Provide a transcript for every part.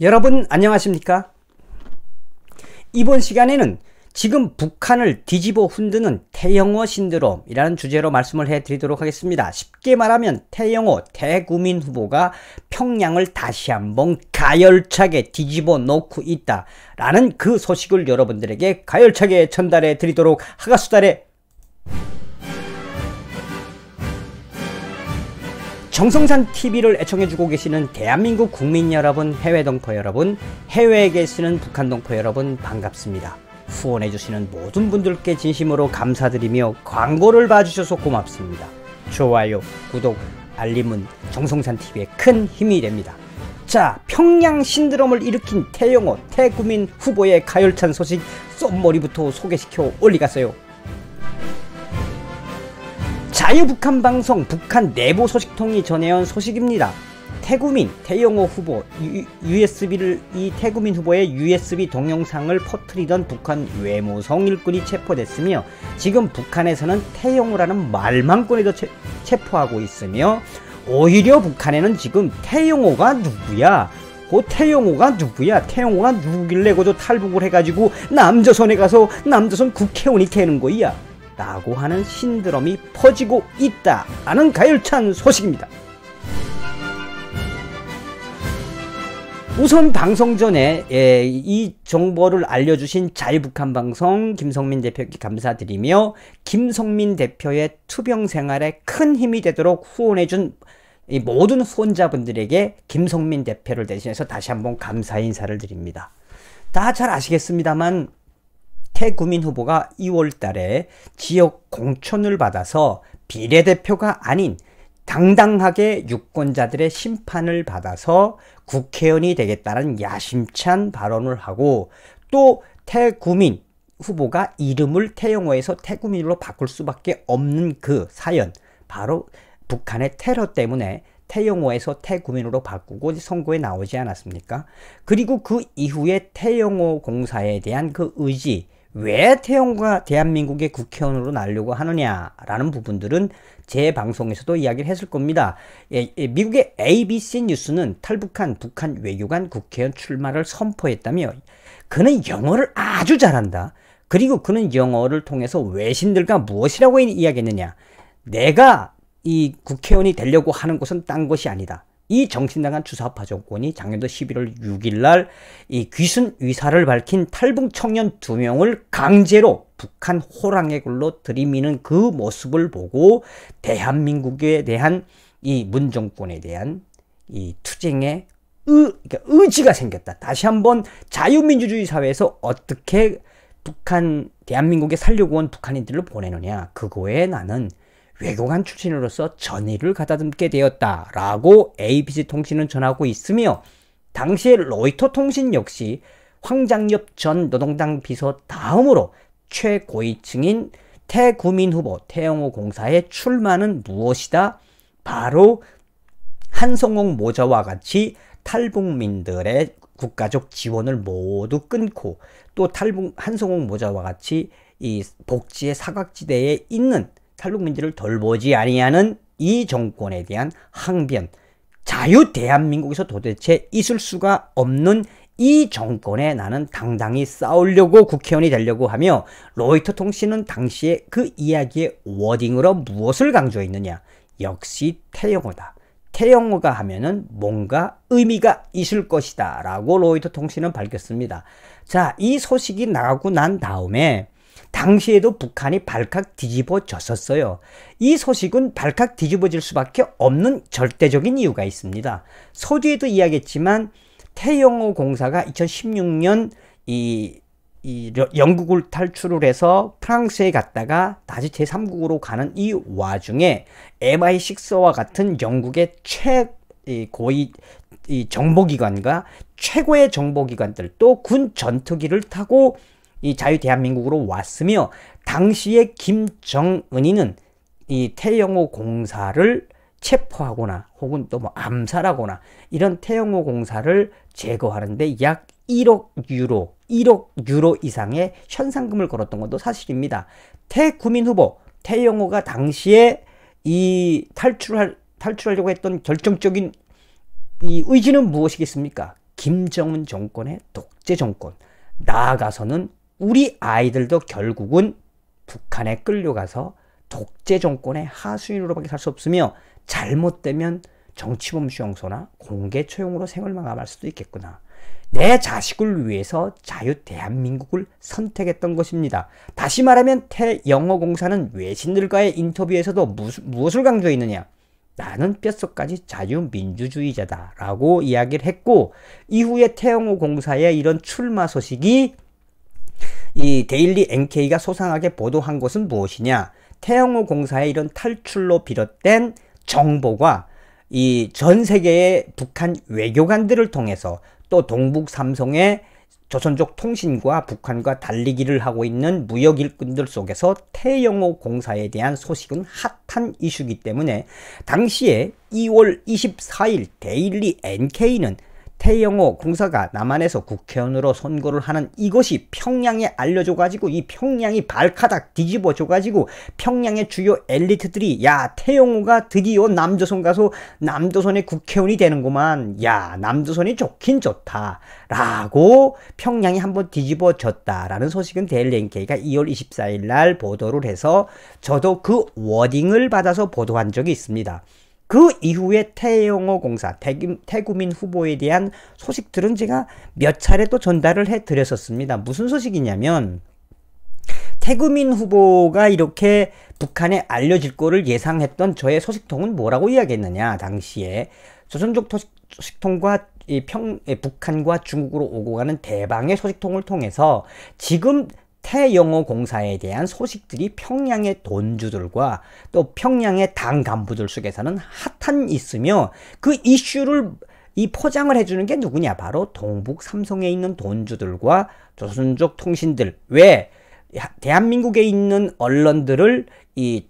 여러분 안녕하십니까? 이번 시간에는 지금 북한을 뒤집어 흔드는 태영호 신드롬이라는 주제로 말씀을 해드리도록 하겠습니다. 쉽게 말하면 태영호 대국민 후보가 평양을 다시 한번 가열차게 뒤집어 놓고 있다라는 그 소식을 여러분들에게 가열차게 전달해 드리도록 하겠습니다. 정성산TV를 애청해주고 계시는 대한민국 국민 여러분, 해외동포 여러분, 해외에 계시는 북한동포 여러분 반갑습니다. 후원해주시는 모든 분들께 진심으로 감사드리며 광고를 봐주셔서 고맙습니다. 좋아요, 구독, 알림은 정성산TV의 큰 힘이 됩니다. 자, 평양 신드롬을 일으킨 태영호, 태국민 후보의 가열찬 소식 썸머리부터 소개시켜 올리겠어요. 자유북한방송 북한 내부 소식통이 전해온 소식입니다. 태국민 태영호 후보 이 태국민 후보의 USB 동영상을 퍼뜨리던 북한 외무성 일꾼이 체포됐으며 지금 북한에서는 태영호라는 말만 꺼내도 체포하고 있으며 오히려 북한에는 지금 태영호가 누구야? 태영호가 누구야? 태영호가 누구길래 고도 탈북을 해가지고 남조선에 가서 남조선 국회의원이 되는 거야? 라고 하는 신드롬이 퍼지고 있다라는 가열찬 소식입니다. 우선 방송 전에 이 정보를 알려주신 자유북한방송 김성민 대표께 감사드리며 김성민 대표의 투병생활에 큰 힘이 되도록 후원해준 이 모든 후원자분들에게 김성민 대표를 대신해서 다시 한번 감사 인사를 드립니다. 다 잘 아시겠습니다만 태국민 후보가 2월달에 지역 공천을 받아서 비례대표가 아닌 당당하게 유권자들의 심판을 받아서 국회의원이 되겠다는 야심찬 발언을 하고 또 태국민 후보가 이름을 태영호에서 태국민으로 바꿀 수밖에 없는 그 사연, 바로 북한의 테러 때문에 태영호에서 태국민으로 바꾸고 선거에 나오지 않았습니까? 그리고 그 이후에 태영호 공사에 대한 그 의지, 왜 태영호가 대한민국의 국회의원으로 나려고 하느냐라는 부분들은 제 방송에서도 이야기를 했을 겁니다. 미국의 ABC 뉴스는 탈북한 북한 외교관 국회의원 출마를 선포했다며 그는 영어를 아주 잘한다. 그리고 그는 영어를 통해서 외신들과 무엇이라고 이야기했느냐. 내가 이 국회의원이 되려고 하는 것은 딴 것이 아니다. 이 정신나간 주사파 정권이 작년도 11월 6일날 이 귀순 의사를 밝힌 탈북 청년 2명을 강제로 북한 호랑이 굴로 들이미는 그 모습을 보고 대한민국에 대한 이 문정권에 대한 이 투쟁의 의지가 생겼다. 다시 한번 자유민주주의 사회에서 어떻게 대한민국에 살려고 온 북한인들을 보내느냐, 그거에 나는 외교관 출신으로서 전의를 가다듬게 되었다라고 ABC통신은 전하고 있으며 당시에 로이터통신 역시 황장엽 전 노동당 비서 다음으로 최고위층인 태국민 후보 태영호 공사의 출마는 무엇이다? 바로 한성홍 모자와 같이 탈북민들의 국가적 지원을 모두 끊고 또 한성홍 모자와 같이 이 복지의 사각지대에 있는 탈북민들을 돌보지 아니하는 이 정권에 대한 항변, 자유 대한민국에서 도대체 있을 수가 없는 이 정권에 나는 당당히 싸우려고 국회의원이 되려고 하며 로이터통신은 당시에 그 이야기의 워딩으로 무엇을 강조했느냐, 역시 태영호다. 태영호가 하면은 뭔가 의미가 있을 것이다 라고 로이터통신은 밝혔습니다. 자, 이 소식이 나가고 난 다음에 당시에도 북한이 발칵 뒤집어졌었어요. 이 소식은 발칵 뒤집어질 수밖에 없는 절대적인 이유가 있습니다. 서두에도 이야기했지만 태영호 공사가 2016년 영국을 탈출을 해서 프랑스에 갔다가 다시 제3국으로 가는 이 와중에 MI6와 같은 영국의 최고위 정보기관과 최고의 정보기관들 또 군 전투기를 타고 이 자유 대한민국으로 왔으며 당시에 김정은이는 이 태영호 공사를 체포하거나 혹은 또 뭐 암살하거나 이런 태영호 공사를 제거하는데 약 1억 유로 이상의 현상금을 걸었던 것도 사실입니다. 태국민 후보 태영호가 당시에 이 탈출하려고 했던 결정적인 이 의지는 무엇이겠습니까? 김정은 정권의 독재 정권, 나아가서는 우리 아이들도 결국은 북한에 끌려가서 독재 정권의 하수인으로밖에 살 수 없으며 잘못되면 정치범죄 용서나 공개 처형으로 생을 마감할 수도 있겠구나. 내 자식을 위해서 자유 대한민국을 선택했던 것입니다. 다시 말하면 태영어공사는 외신들과의 인터뷰에서도 무엇을 강조했느냐? 나는 뼛속까지 자유민주주의자다 라고 이야기를 했고, 이후에 태영어공사의 이런 출마 소식이 이 데일리 NK가 소상하게 보도한 것은 무엇이냐? 태영어공사의 이런 탈출로 비롯된 정보가 이 전 세계의 북한 외교관들을 통해서, 또 동북 삼성의 조선족 통신과 북한과 달리기를 하고 있는 무역 일꾼들 속에서 태영호 공사에 대한 소식은 핫한 이슈이기 때문에 당시에 2월 24일 데일리 NK는 태영호 공사가 남한에서 국회의원으로 선거를 하는 이것이 평양에 알려줘가지고 이 평양이 발가닥 뒤집어줘가지고 평양의 주요 엘리트들이 야 태영호가 드디어 남조선 가서 남조선의 국회의원이 되는구만, 야 남조선이 좋긴 좋다 라고 평양이 한번 뒤집어졌다라는 소식은 데일리 NK가 2월 24일 날 보도를 해서 저도 그 워딩을 받아서 보도한 적이 있습니다. 그 이후에 태영호 공사, 태구민 후보에 대한 소식들은 제가 몇 차례 또 전달을 해드렸었습니다. 무슨 소식이냐면 태구민 후보가 이렇게 북한에 알려질 거를 예상했던 저의 소식통은 뭐라고 이야기했느냐. 당시에 조선족 소식통과 북한과 중국으로 오고 가는 대방의 소식통을 통해서 지금 태영호 공사에 대한 소식들이 평양의 돈주들과 또 평양의 당 간부들 속에서는 핫한 있으며, 그 이슈를 이 포장을 해주는 게 누구냐? 바로 동북 삼성에 있는 돈주들과 조선족 통신들. 왜? 대한민국에 있는 언론들을 이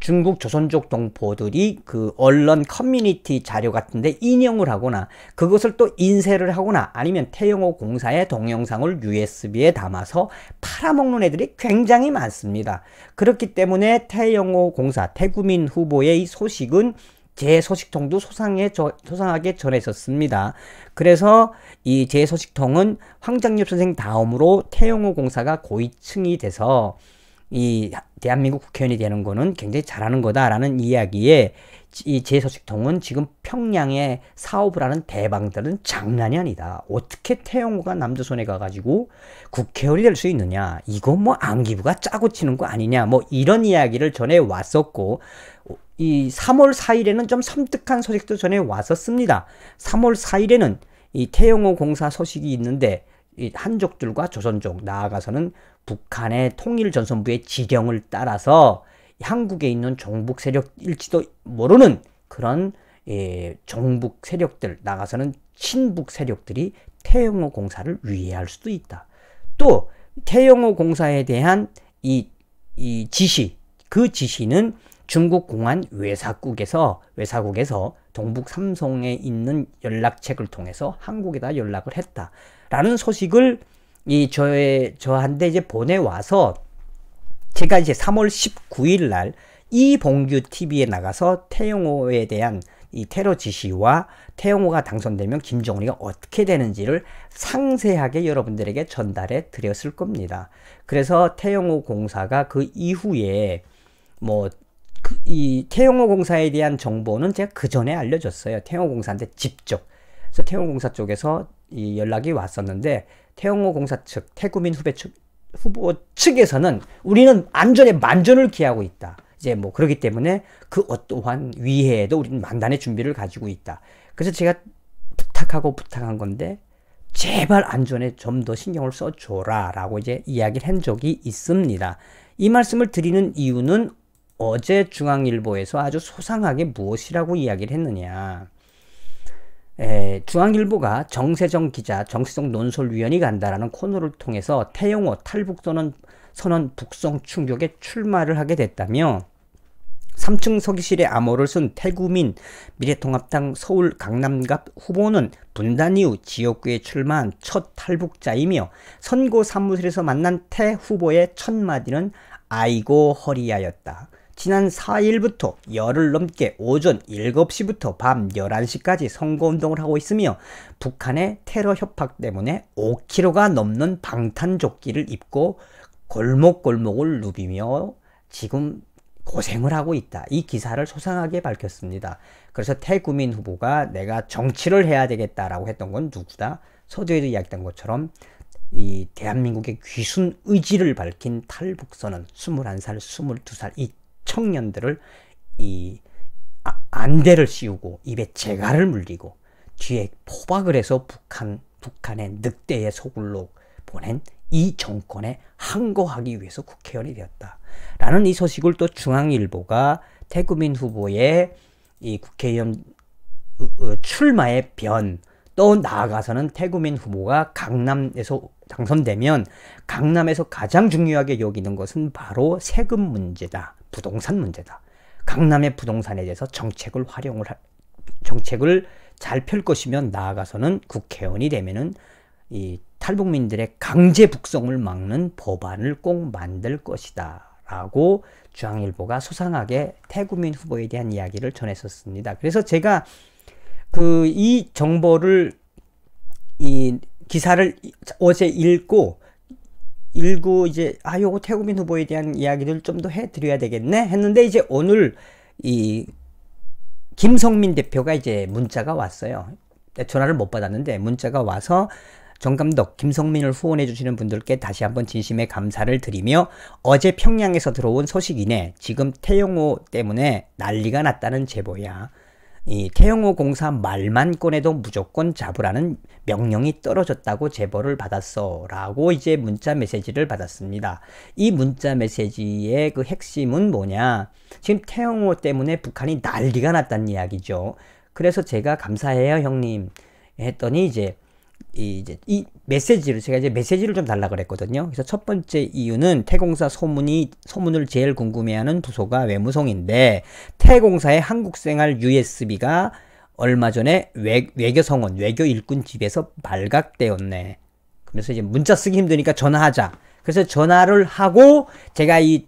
중국 조선족 동포들이 그 언론 커뮤니티 자료 같은데 인용을 하거나 그것을 또 인쇄를 하거나 아니면 태영호 공사의 동영상을 USB에 담아서 팔아먹는 애들이 굉장히 많습니다. 그렇기 때문에 태영호 공사, 태구민 후보의 이 소식은 제 소식통도 소상하게 전했었습니다. 그래서 이 제 소식통은 황장엽 선생 다음으로 태영호 공사가 고위층이 돼서 이 대한민국 국회의원이 되는 거는 굉장히 잘하는 거다라는 이야기에 이 제 소식통은 지금 평양에 사업을 하는 대방들은 장난이 아니다. 어떻게 태영호가 남조선에 가가지고 국회의원이 될 수 있느냐. 이거 뭐 안기부가 짜고 치는 거 아니냐. 뭐 이런 이야기를 전해왔었고, 이 3월 4일에는 좀 섬뜩한 소식도 전해왔었습니다. 3월 4일에는 이 태영호 공사 소식이 있는데 이 한족들과 조선족, 나아가서는 북한의 통일전선부의 지령을 따라서 한국에 있는 종북 세력일지도 모르는 그런 종북 세력들, 나가서는 친북 세력들이 태영호 공사를 위해할 수도 있다. 또 태영호 공사에 대한 이 지시, 그 지시는 중국 공안 외사국에서 동북 삼성에 있는 연락책을 통해서 한국에다 연락을 했다라는 소식을 저한테 이제 보내와서 제가 이제 3월 19일 날 이봉규 TV에 나가서 태영호에 대한 이 테러 지시와 태영호가 당선되면 김정은이가 어떻게 되는지를 상세하게 여러분들에게 전달해 드렸을 겁니다. 그래서 태영호 공사가 그 이후에 이 태영호 공사에 대한 정보는 제가 그 전에 알려줬어요. 태영호 공사한테 직접. 그래서 태영호 공사 쪽에서 이 연락이 왔었는데 태영호 공사 측, 태구민 후보 측에서는 우리는 안전에 만전을 기하고 있다. 이제 뭐 그렇기 때문에 그 어떠한 위해에도 우리는 만단의 준비를 가지고 있다. 그래서 제가 부탁한 건데 제발 안전에 좀 더 신경을 써줘라 라고 이제 이야기를 한 적이 있습니다. 이 말씀을 드리는 이유는 어제 중앙일보에서 아주 소상하게 무엇이라고 이야기를 했느냐. 중앙일보가 정세정 기자, 정세정 논설위원이 간다라는 코너를 통해서 태영호 탈북선언 북송 충격에 출마를 하게 됐다며 3층 서기실에 암호를 쓴 태구민 미래통합당 서울 강남갑 후보는 분단 이후 지역구에 출마한 첫 탈북자이며 선거 사무실에서 만난 태 후보의 첫 마디는 아이고 허리야였다. 지난 4일부터 열흘 넘게 오전 7시부터 밤 11시까지 선거운동을 하고 있으며 북한의 테러 협박 때문에 5kg가 넘는 방탄조끼를 입고 골목골목을 누비며 지금 고생을 하고 있다. 이 기사를 소상하게 밝혔습니다. 그래서 태구민 후보가 내가 정치를 해야 되겠다라고 했던 건 누구다? 서두에도 이야기했던 것처럼 이 대한민국의 귀순 의지를 밝힌 탈북선은 21살, 22살 이 청년들을 이 안대를 씌우고 입에 재갈을 물리고 뒤에 포박을 해서 북한의 늑대의 소굴로 보낸 이 정권에 항거하기 위해서 국회의원이 되었다. 라는 이 소식을 또 중앙일보가 태구민 후보의 이 국회의원 출마의 변, 또 나아가서는 태구민 후보가 강남에서 당선되면 강남에서 가장 중요하게 여기는 것은 바로 세금 문제다. 부동산 문제다. 강남의 부동산에 대해서 정책을 잘 펼 것이면 나아가서는 국회의원이 되면은 이 탈북민들의 강제 북송을 막는 법안을 꼭 만들 것이다. 라고 중앙일보가 소상하게 태구민 후보에 대한 이야기를 전했었습니다. 그래서 제가 이 정보를, 이 기사를 어제 읽고 이제, 아, 요거 태구민 후보에 대한 이야기를 좀 더 해드려야 되겠네? 했는데 이제 오늘 이 김성민 대표가 이제 문자가 왔어요. 전화를 못 받았는데 문자가 와서 정감독, 김성민을 후원해주시는 분들께 다시 한번 진심의 감사를 드리며 어제 평양에서 들어온 소식이네. 지금 태영호 때문에 난리가 났다는 제보야. 이 태영호 공사 말만 꺼내도 무조건 잡으라는 명령이 떨어졌다고 제보를 받았어. 라고 이제 문자 메시지를 받았습니다. 이 문자 메시지의 그 핵심은 뭐냐. 지금 태영호 때문에 북한이 난리가 났다는 이야기죠. 그래서 제가 감사해요 형님 했더니 이제 이 메시지를 제가 이제 메시지를 좀 달라 그랬거든요. 그래서 첫 번째 이유는 태공사 소문을 제일 궁금해하는 부서가 외무성인데 태공사의 한국생활 USB가 얼마 전에 외교성원 외교 일꾼 집에서 발각되었네. 그래서 이제 문자 쓰기 힘드니까 전화하자. 그래서 전화를 하고 제가 이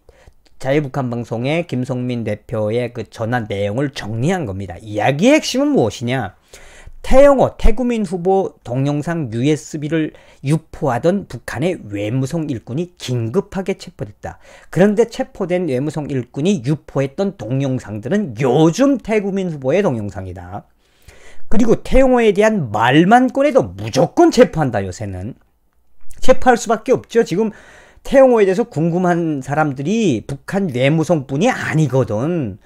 자유북한 방송의 김성민 대표의 그 전화 내용을 정리한 겁니다. 이야기의 핵심은 무엇이냐? 태영호, 태구민 후보 동영상 USB를 유포하던 북한의 외무성 일꾼이 긴급하게 체포됐다. 그런데 체포된 외무성 일꾼이 유포했던 동영상들은 요즘 태구민 후보의 동영상이다. 그리고 태영호에 대한 말만 꺼내도 무조건 체포한다. 요새는 체포할 수밖에 없죠. 지금 태영호에 대해서 궁금한 사람들이 북한 외무성뿐이 아니거든.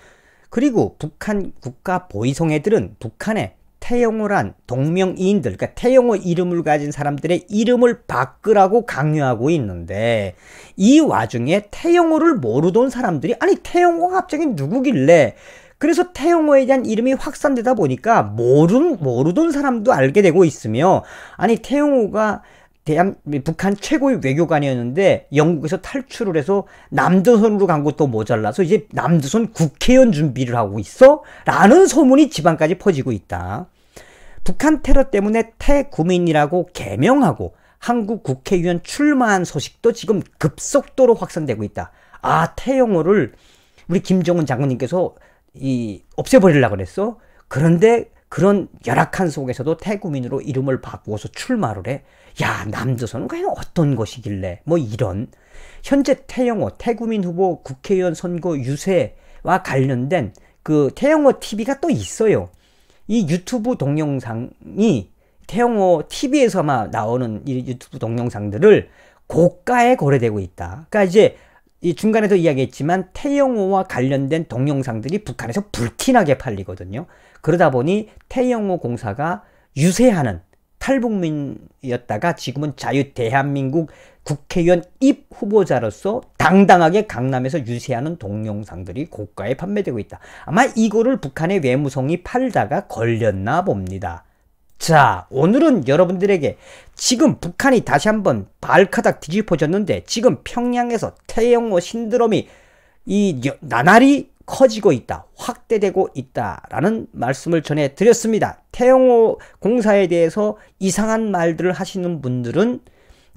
그리고 북한 국가 보위성 애들은 북한의 태영호란 동명이인들, 그러니까 태영호 이름을 가진 사람들의 이름을 바꾸라고 강요하고 있는데 이 와중에 태영호를 모르던 사람들이 아니 태영호가 갑자기 누구길래 그래서 태영호에 대한 이름이 확산되다 보니까 모르던 사람도 알게 되고 있으며 아니 태영호가 북한 최고의 외교관이었는데 영국에서 탈출을 해서 남조선으로 간 것도 모자라서 이제 남조선 국회의원 준비를 하고 있어? 라는 소문이 지방까지 퍼지고 있다. 북한 테러 때문에 태구민이라고 개명하고 한국 국회의원 출마한 소식도 지금 급속도로 확산되고 있다. 아, 태영호를 우리 김정은 장군님께서 없애버리려고 그랬어? 그런데 그런 열악한 속에서도 태구민으로 이름을 바꾸어서 출마를 해. 야, 남조선은 과연 어떤 것이길래 뭐 이런. 현재 태영호, 태구민 후보 국회의원 선거 유세와 관련된 그 태영호 TV가 또 있어요. 이 유튜브 동영상이 태영호 TV에서 아마 나오는 이 유튜브 동영상들을 고가에 거래되고 있다. 그러니까 이제 이 중간에도 이야기했지만 태영호와 관련된 동영상들이 북한에서 불티나게 팔리거든요. 그러다 보니 태영호 공사가 유세하는 탈북민이었다가 지금은 자유대한민국 국회의원 입 후보자로서 당당하게 강남에서 유세하는 동영상들이 고가에 판매되고 있다. 아마 이거를 북한의 외무성이 팔다가 걸렸나 봅니다. 자, 오늘은 여러분들에게 지금 북한이 다시 한번 발가닥 뒤집어졌는데 지금 평양에서 태영호 신드롬이 나날이 커지고 있다, 확대되고 있다라는 말씀을 전해드렸습니다. 태영호 공사에 대해서 이상한 말들을 하시는 분들은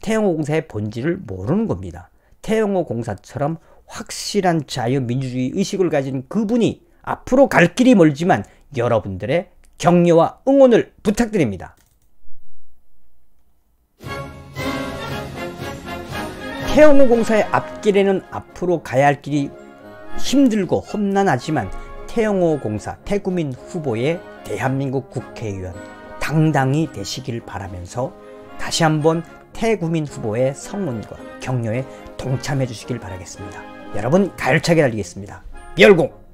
태영호 공사의 본질을 모르는 겁니다. 태영호 공사처럼 확실한 자유민주주의 의식을 가진 그분이 앞으로 갈 길이 멀지만 여러분들의 격려와 응원을 부탁드립니다. 태영호 공사의 앞길에는 앞으로 가야 할 길이 힘들고 험난하지만 태영호 공사 태구민 후보의 대한민국 국회의원 당당히 되시길 바라면서 다시 한번 태구민 후보의 성원과 격려에 동참해 주시길 바라겠습니다. 여러분, 가열차게 달리겠습니다. 열공!